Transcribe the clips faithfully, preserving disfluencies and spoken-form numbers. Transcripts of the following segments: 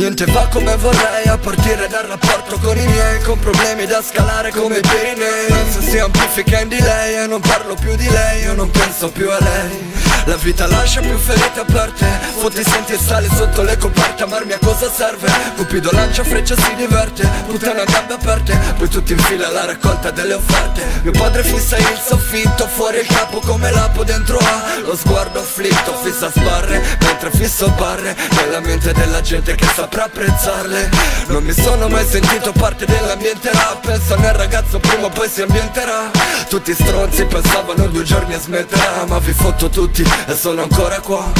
Niente va come vorrei a partire dal rapporto con i miei, con problemi da scalare come i Pirinei. Penso si amplifica in delay e non parlo più di lei, io non penso più a lei. La vita lascia più ferite aperte, fotti senti e sali sotto le coperte. Amarmi a cosa serve? Cupido lancia freccia e si diverte, puttana a gambe aperte, poi tutti in fila alla raccolta delle offerte. Mio padre fissa il soffitto, fuori il capo come l'apo dentro A, lo sguardo afflitto, fissa sbarre, mentre fisso barre nella mente della gente che saprà apprezzarle. Non mi sono mai sentito parte dell'ambiente rap, penso nel ragazzo prima o poi si ambienterà. Tutti stronzi pensavano due giorni e smetterà, ma vi fotto tutti e sono ancora qua.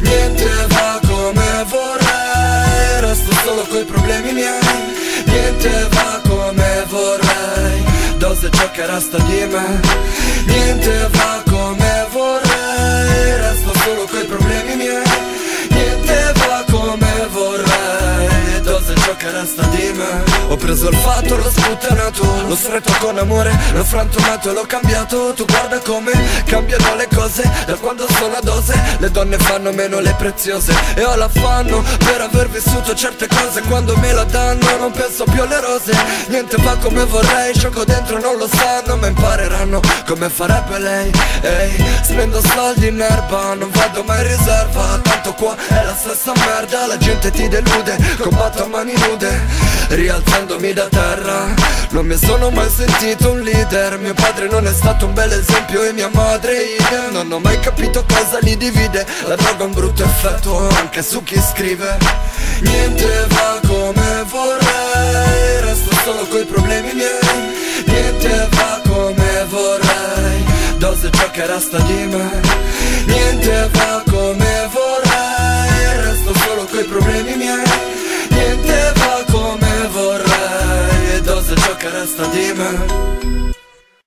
Niente va come vorrei, resto solo coi problemi miei. Niente va come vorrei, dose ciò che resta di me. Niente va come vorrei, resto solo coi problemi miei. Niente va come vorrei, dose ciò che resta di me. Ho preso il fatto, l'ho sputtanato, l'ho stretto con amore, l'ho frantumato e l'ho cambiato. Tu guarda come cambiano le cose da quando sono a dose, le donne fanno meno le preziose. E ho l'affanno per aver vissuto certe cose, quando me la danno non penso più alle rose. Niente va come vorrei, gioco dentro non lo sanno, ma impareranno come farebbe lei. Ehi, spendo soldi in erba, non vado mai in riserva, tanto qua è la stessa merda. La gente ti delude, combatto a mani nude rialzandomi da terra. Non mi sono mai sentito un leader, mio padre non è stato un bel esempio e mia madre idem. Non ho mai capito cosa li divide, la droga ha un brutto effetto anche su chi scrive. Niente va come vorrei, resto solo coi problemi miei. Niente va come vorrei, dose ciò che resta di me. Niente va come vorrei, resto solo coi problemi miei. Niente va come vorrei, dose ciò che resta di me.